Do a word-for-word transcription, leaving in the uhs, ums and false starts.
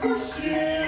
pursue.